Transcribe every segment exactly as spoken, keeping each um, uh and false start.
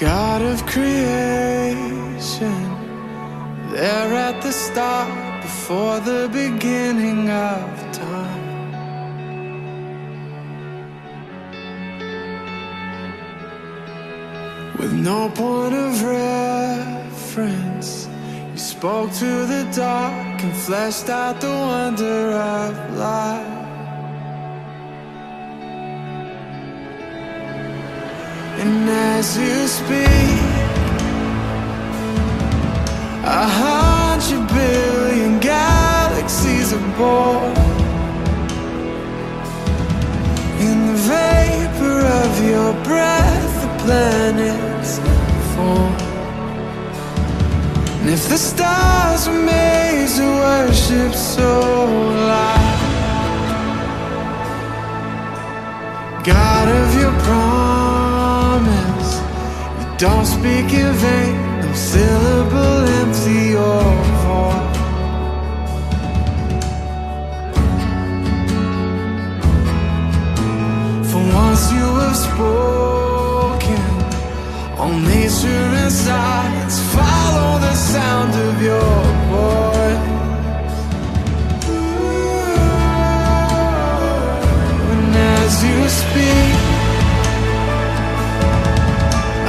God of creation, there at the start, before the beginning of time. With no point of reference, you spoke to the dark and fleshed out the wonder of life. And as you speak, a hundred billion galaxies are born in the vapor of your breath. The planets form, and if the stars were made to worship, so light, God of your promise. Don't speak in vain, no syllable empty or void. For once you have spoken, all nature and science follow the sound of your voice. Ooh. And as you speak,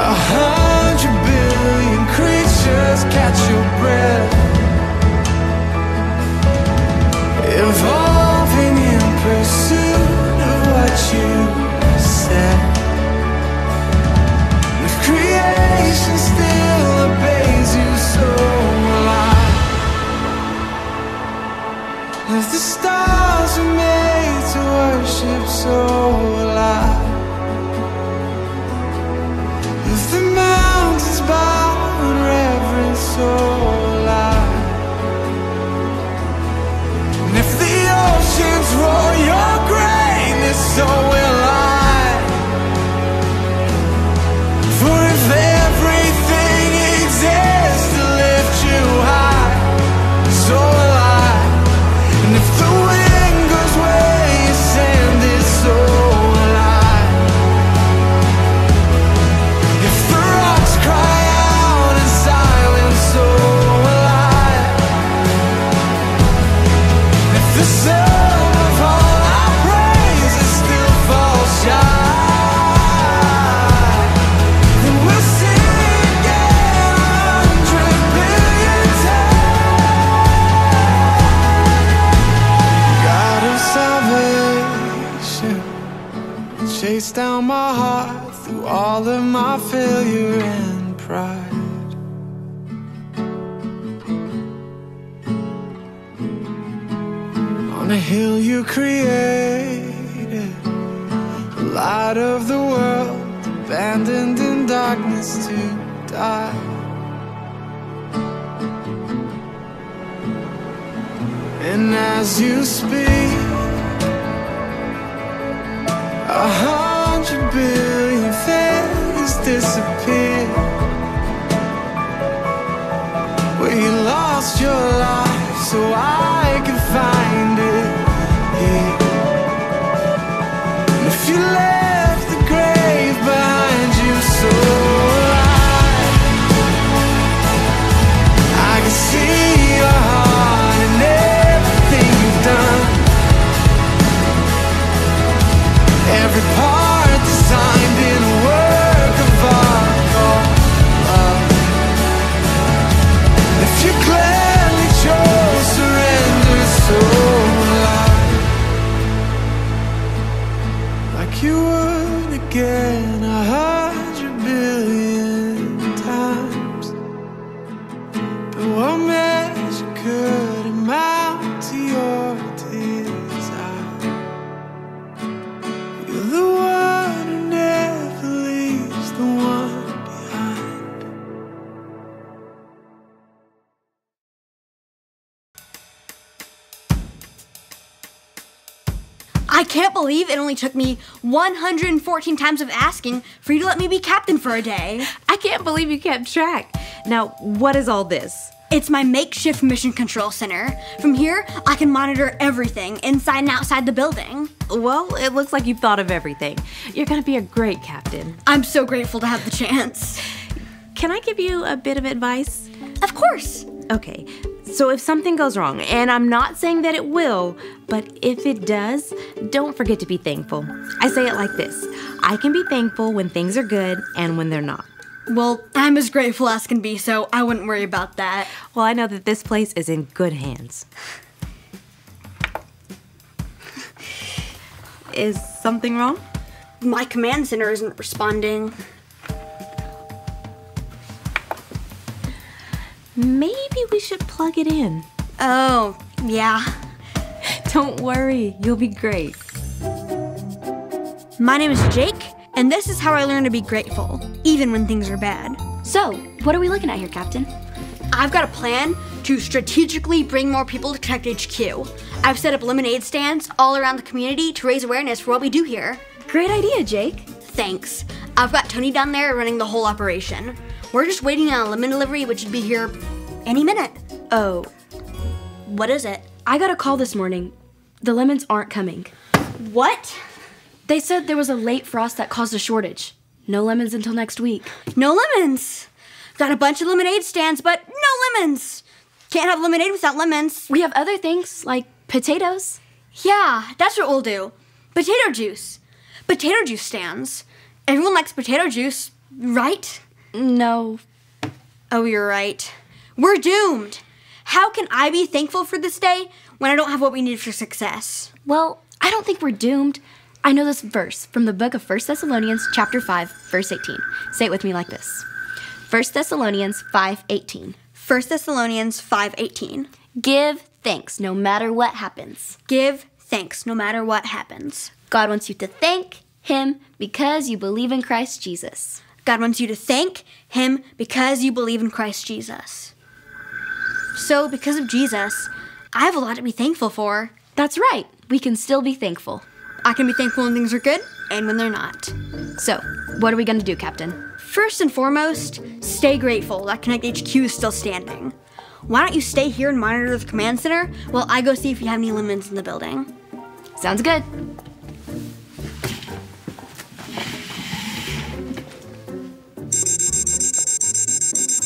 a hundred billion creatures catch your breath, evolving in pursuit of what you said. If creation still obeys you, so will I. If the stars are made to worship, so will I. So loud. And if the oceans roar your greatness, so will I. For if everything exists to lift you high, so will I. And if the wind goes where you send it, so will I. If the rocks cry out in silence, so will I. If the sum of all our praises still falls shy, then we'll sing again a hundred billion times. God of salvation, chase down my heart through all of my failure and pride. On a hill you created, the light of the world, abandoned in darkness to die. And as you speak, a hundred billion things disappear, where you lost your life so I could find it. You left the grave behind you, so alive. I can see your heart in everything you've done, every part designed in a work of art or love. If you gladly chose surrender, so you would again a hundred billion times. But what measure could amount to your desire? You're the one who never leaves the one behind. I can't believe it only took me one hundred fourteen times of asking for you to let me be captain for a day. I can't believe you kept track. Now, what is all this? It's my makeshift mission control center. From here, I can monitor everything inside and outside the building. Well, it looks like you've thought of everything. You're gonna be a great captain. I'm so grateful to have the chance. Can I give you a bit of advice? Of course. Okay, so if something goes wrong, and I'm not saying that it will, but if it does, don't forget to be thankful. I say it like this: I can be thankful when things are good and when they're not. Well, I'm as grateful as can be, so I wouldn't worry about that. Well, I know that this place is in good hands. Is something wrong? My command center isn't responding. Maybe we should plug it in. Oh, yeah. Don't worry, you'll be great. My name is Jake, and this is how I learn to be grateful, even when things are bad. So, what are we looking at here, Captain? I've got a plan to strategically bring more people to Connect H Q. I've set up lemonade stands all around the community to raise awareness for what we do here. Great idea, Jake. Thanks. I've got Tony down there running the whole operation. We're just waiting on a lemon delivery, which should be here any minute. Oh. What is it? I got a call this morning. The lemons aren't coming. What? They said there was a late frost that caused a shortage. No lemons until next week. No lemons? Got a bunch of lemonade stands, but no lemons. Can't have lemonade without lemons. We have other things, like potatoes. Yeah, that's what we'll do. Potato juice. Potato juice stands. Everyone likes potato juice, right? No. Oh, you're right. We're doomed. How can I be thankful for this day when I don't have what we need for success? Well, I don't think we're doomed. I know this verse from the book of First Thessalonians chapter five, verse eighteen. Say it with me like this. First Thessalonians five eighteen. First Thessalonians five eighteen. Give thanks no matter what happens. Give thanks no matter what happens. God wants you to thank him because you believe in Christ Jesus. God wants you to thank him because you believe in Christ Jesus. So because of Jesus, I have a lot to be thankful for. That's right. We can still be thankful. I can be thankful when things are good and when they're not. So what are we going to do, Captain? First and foremost, stay grateful that Connect H Q is still standing. Why don't you stay here and monitor the command center while I go see if you have any lemons in the building? Sounds good.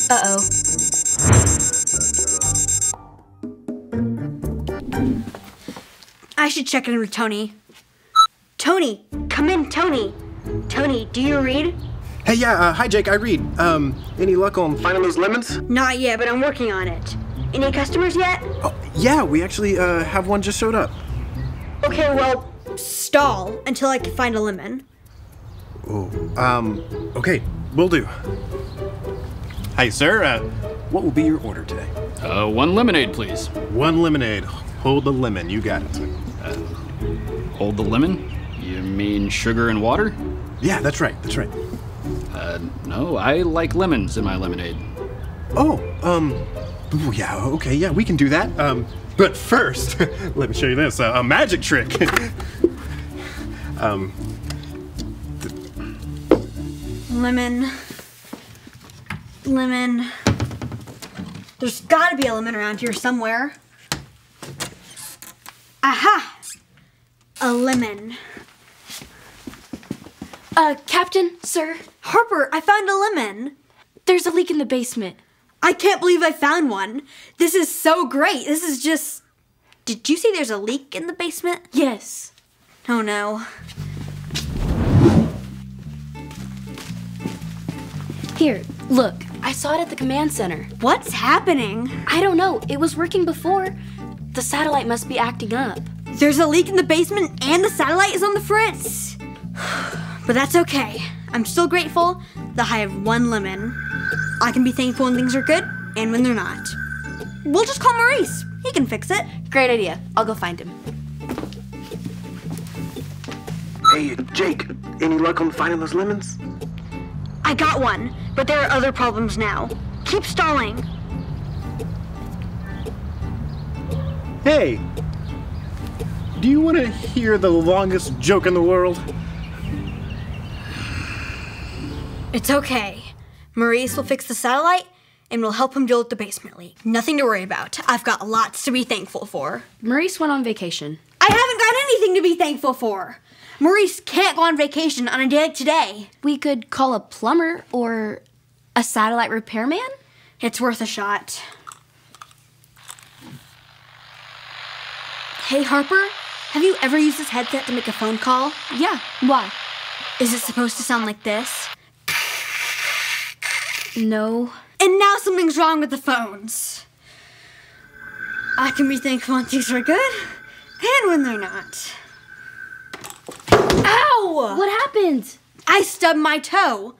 Uh-oh. I should check in with Tony. Tony, come in, Tony. Tony, do you read? Hey, yeah, uh, hi, Jake, I read. Um, any luck on finding those lemons? Not yet, but I'm working on it. Any customers yet? Oh, yeah, we actually uh, have one just showed up. Okay, well, stall until I can find a lemon. Oh, um, okay, will do. Hi, sir. Uh, what will be your order today? Uh, one lemonade, please. One lemonade. Hold the lemon. You got it. Uh, hold the lemon? You mean sugar and water? Yeah, that's right. That's right. Uh, no, I like lemons in my lemonade. Oh, um, ooh, yeah, okay, yeah, we can do that. Um, but first, let me show you this, uh, a magic trick. um. Lemon. Lemon. There's gotta be a lemon around here somewhere. Aha! A lemon. Uh, Captain, sir. Harper, I found a lemon. There's a leak in the basement. I can't believe I found one. This is so great. This is just... Did you say there's a leak in the basement? Yes. Oh no. Here, look. I saw it at the command center. What's happening? I don't know. It was working before. The satellite must be acting up. There's a leak in the basement and the satellite is on the fritz. But that's okay. I'm still grateful that I have one lemon. I can be thankful when things are good and when they're not. We'll just call Maurice. He can fix it. Great idea. I'll go find him. Hey, Jake, any luck on finding those lemons? I got one, but there are other problems now. Keep stalling. Hey, do you want to hear the longest joke in the world? It's okay. Maurice will fix the satellite and we'll help him deal with the basement leak. Nothing to worry about. I've got lots to be thankful for. Maurice went on vacation. I haven't got anything to be thankful for. Maurice can't go on vacation on a day like today. We could call a plumber or a satellite repairman? It's worth a shot. Hey, Harper, have you ever used this headset to make a phone call? Yeah, why? Is it supposed to sound like this? No. And now something's wrong with the phones. I can rethink when things are good and when they're not. Ow! What happened? I stubbed my toe.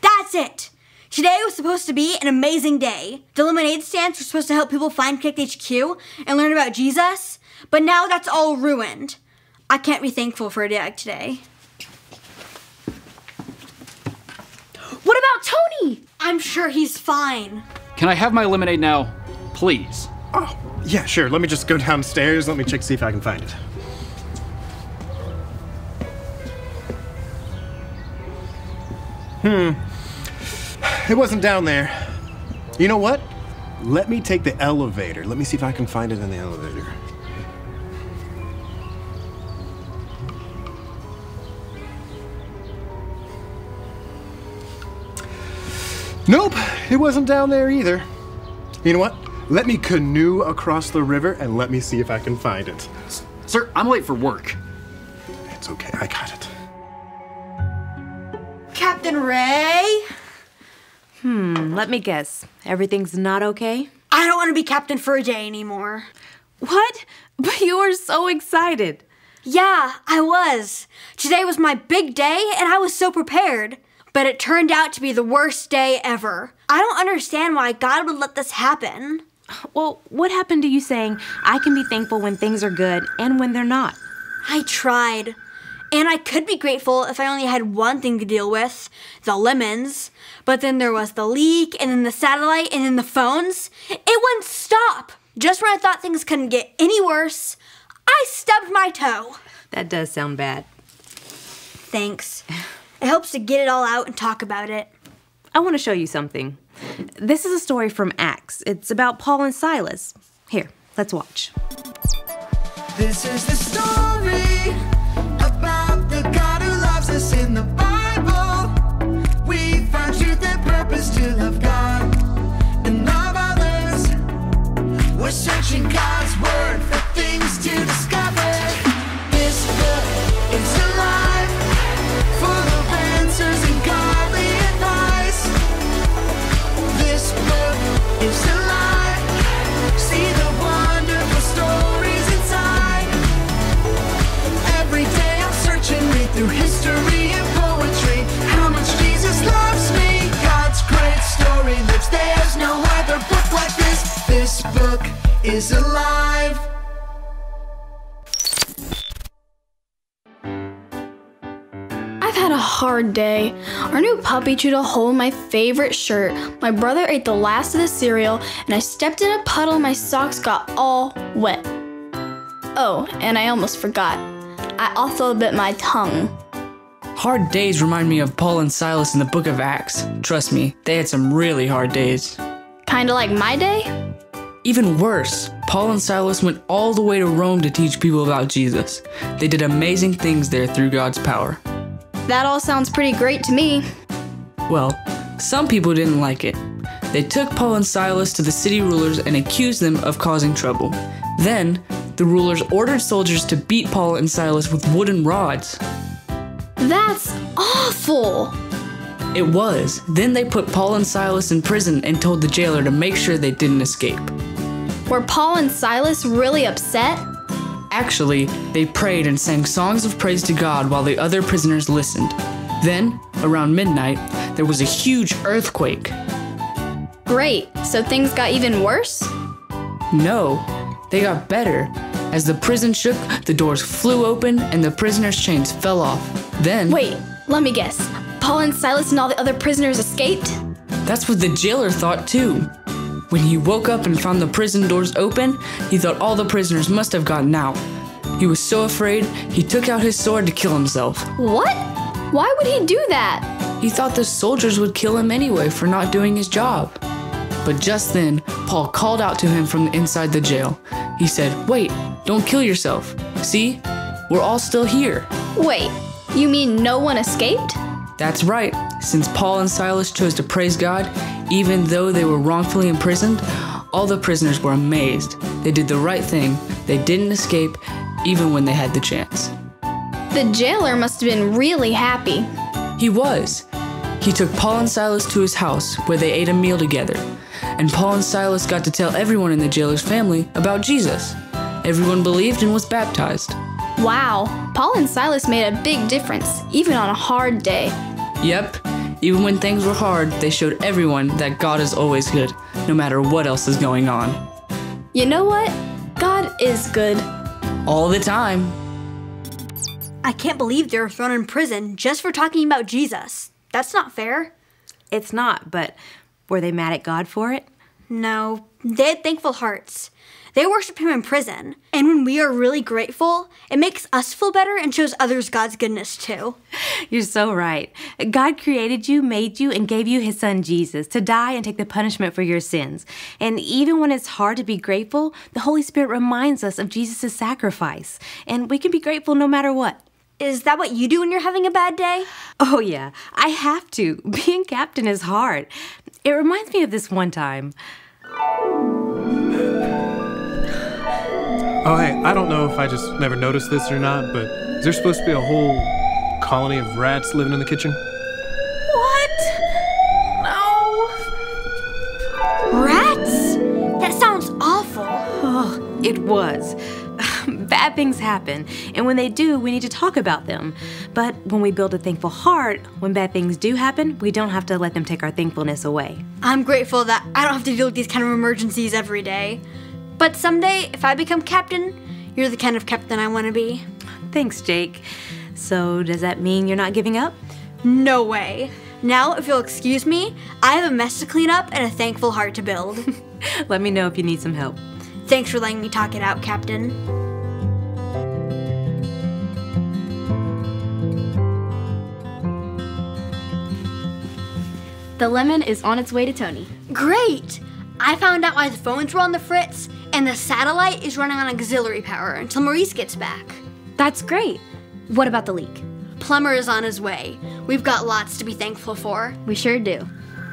That's it. Today was supposed to be an amazing day. The lemonade stands were supposed to help people find Connect H Q and learn about Jesus, but now that's all ruined. I can't be thankful for a day like today. What about Tony? I'm sure he's fine. Can I have my lemonade now, please? Oh, yeah, sure. Let me just go downstairs. Let me check, see if I can find it. Hmm. It wasn't down there. You know what? Let me take the elevator. Let me see if I can find it in the elevator. Nope, it wasn't down there either. You know what? Let me canoe across the river and let me see if I can find it. Sir, I'm late for work. It's okay, I got it. Captain Ray? Hmm, let me guess. Everything's not okay? I don't want to be captain for a day anymore. What? But you were so excited. Yeah, I was. Today was my big day and I was so prepared. But it turned out to be the worst day ever. I don't understand why God would let this happen. Well, what happened to you saying, I can be thankful when things are good and when they're not? I tried. And I could be grateful if I only had one thing to deal with, the lemons. But then there was the leak, and then the satellite, and then the phones. It wouldn't stop. Just when I thought things couldn't get any worse, I stubbed my toe. That does sound bad. Thanks. It helps to get it all out and talk about it. I want to show you something. This is a story from Acts. It's about Paul and Silas. Here, let's watch. This is the story about the God who loves us in the Bible. We find truth and purpose to love God and love others. We're searching God's word for things to discover. This book is alive, full of answers and godly advice. This book is alive. See the wonderful stories inside. Every day I'm searching, read through history and poetry. How much Jesus loves me. God's great story lives. There's no other book like this. This book is alive. Had a hard day. Our new puppy chewed a hole in my favorite shirt. My brother ate the last of the cereal, and I stepped in a puddle and my socks got all wet. Oh, and I almost forgot. I also bit my tongue. Hard days remind me of Paul and Silas in the book of Acts. Trust me, they had some really hard days. Kinda like my day? Even worse, Paul and Silas went all the way to Rome to teach people about Jesus. They did amazing things there through God's power. That all sounds pretty great to me. Well, some people didn't like it. They took Paul and Silas to the city rulers and accused them of causing trouble. Then, the rulers ordered soldiers to beat Paul and Silas with wooden rods. That's awful! It was. Then they put Paul and Silas in prison and told the jailer to make sure they didn't escape. Were Paul and Silas really upset? Actually, they prayed and sang songs of praise to God while the other prisoners listened. Then, around midnight, there was a huge earthquake. Great, so things got even worse? No, they got better. As the prison shook, the doors flew open and the prisoners' chains fell off. Then... Wait, let me guess. Paul and Silas and all the other prisoners escaped? That's what the jailer thought too. When he woke up and found the prison doors open, he thought all the prisoners must have gotten out. He was so afraid, he took out his sword to kill himself. What? Why would he do that? He thought the soldiers would kill him anyway for not doing his job. But just then, Paul called out to him from inside the jail. He said, "Wait, don't kill yourself. See? We're all still here." Wait, you mean no one escaped? That's right. Since Paul and Silas chose to praise God, even though they were wrongfully imprisoned, all the prisoners were amazed. They did the right thing. They didn't escape, even when they had the chance. The jailer must have been really happy. He was. He took Paul and Silas to his house, where they ate a meal together. And Paul and Silas got to tell everyone in the jailer's family about Jesus. Everyone believed and was baptized. Wow, Paul and Silas made a big difference, even on a hard day. Yep, even when things were hard, they showed everyone that God is always good, no matter what else is going on. You know what? God is good. All the time. I can't believe they were thrown in prison just for talking about Jesus. That's not fair. It's not, but were they mad at God for it? No, they had thankful hearts. They worship him in prison, and when we are really grateful, it makes us feel better and shows others God's goodness too. You're so right. God created you, made you, and gave you his son Jesus to die and take the punishment for your sins. And even when it's hard to be grateful, the Holy Spirit reminds us of Jesus' sacrifice, and we can be grateful no matter what. Is that what you do when you're having a bad day? Oh yeah, I have to. Being captain is hard. It reminds me of this one time. Oh, hey, I don't know if I just never noticed this or not, but is there supposed to be a whole colony of rats living in the kitchen? What? No. Rats? That sounds awful. Oh, it was. Bad things happen, and when they do, we need to talk about them. But when we build a thankful heart, when bad things do happen, we don't have to let them take our thankfulness away. I'm grateful that I don't have to deal with these kind of emergencies every day. But someday, if I become captain, you're the kind of captain I want to be. Thanks, Jake. So does that mean you're not giving up? No way. Now, if you'll excuse me, I have a mess to clean up and a thankful heart to build. Let me know if you need some help. Thanks for letting me talk it out, Captain. The lemon is on its way to Tony. Great! I found out why the phones were on the fritz, and the satellite is running on auxiliary power until Maurice gets back. That's great. What about the leak? Plumber is on his way. We've got lots to be thankful for. We sure do.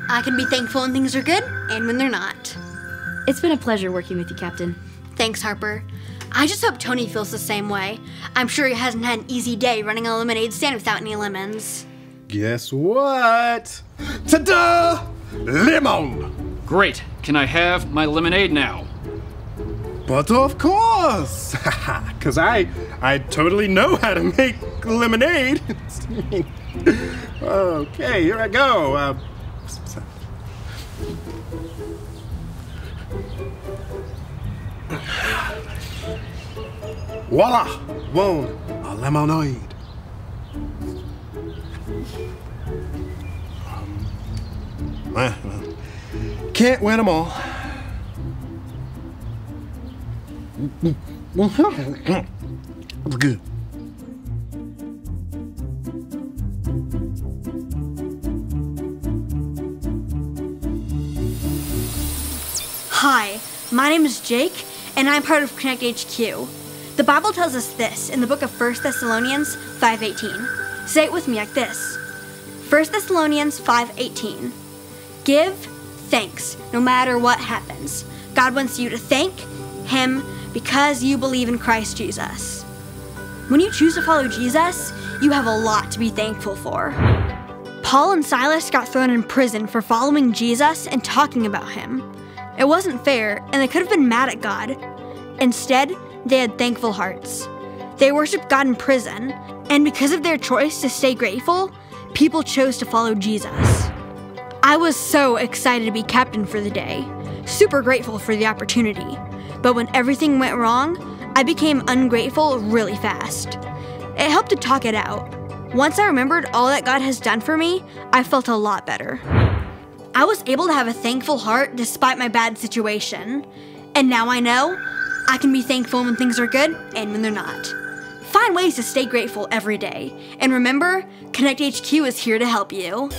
I can be thankful when things are good and when they're not. It's been a pleasure working with you, Captain. Thanks, Harper. I just hope Tony feels the same way. I'm sure he hasn't had an easy day running a lemonade stand without any lemons. Guess what? Ta-da! Lemon! Great, can I have my lemonade now? But of course, because I, I totally know how to make lemonade. Okay, here I go. Uh, voila, one, a lemonade. Um, uh, Can't win them all. Good. Hi, my name is Jake, and I'm part of Connect H Q. The Bible tells us this in the book of First Thessalonians five eighteen. Say it with me like this. First Thessalonians five eighteen. Give thanks, no matter what happens. God wants you to thank him because you believe in Christ Jesus. When you choose to follow Jesus, you have a lot to be thankful for. Paul and Silas got thrown in prison for following Jesus and talking about him. It wasn't fair, and they could have been mad at God. Instead, they had thankful hearts. They worshiped God in prison, and because of their choice to stay grateful, people chose to follow Jesus. I was so excited to be captain for the day, super grateful for the opportunity. But when everything went wrong, I became ungrateful really fast. It helped to talk it out. Once I remembered all that God has done for me, I felt a lot better. I was able to have a thankful heart despite my bad situation. And now I know I can be thankful when things are good and when they're not. Find ways to stay grateful every day. And remember, Connect H Q is here to help you.